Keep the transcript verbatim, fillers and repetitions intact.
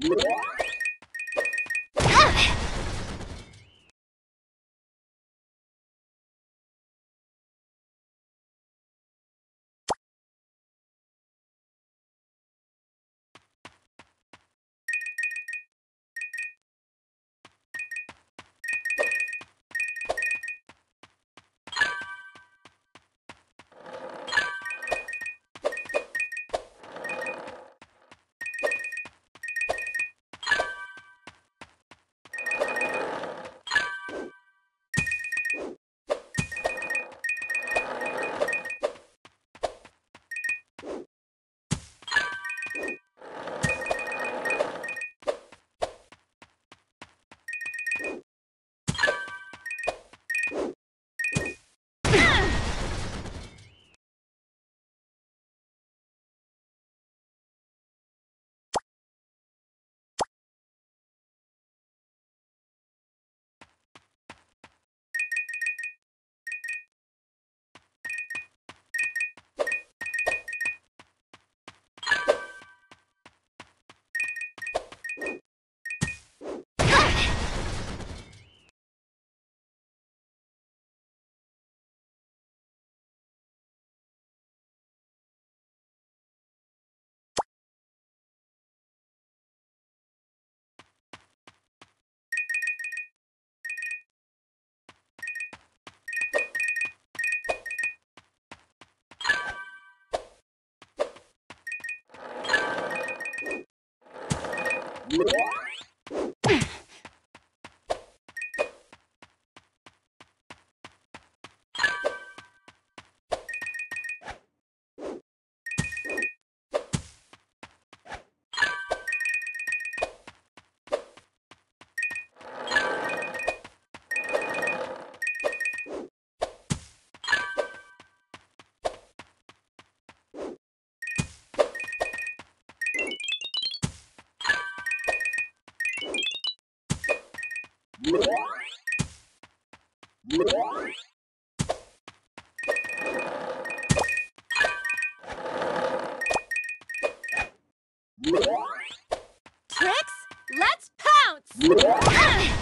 What? What? Tricks? Let's pounce!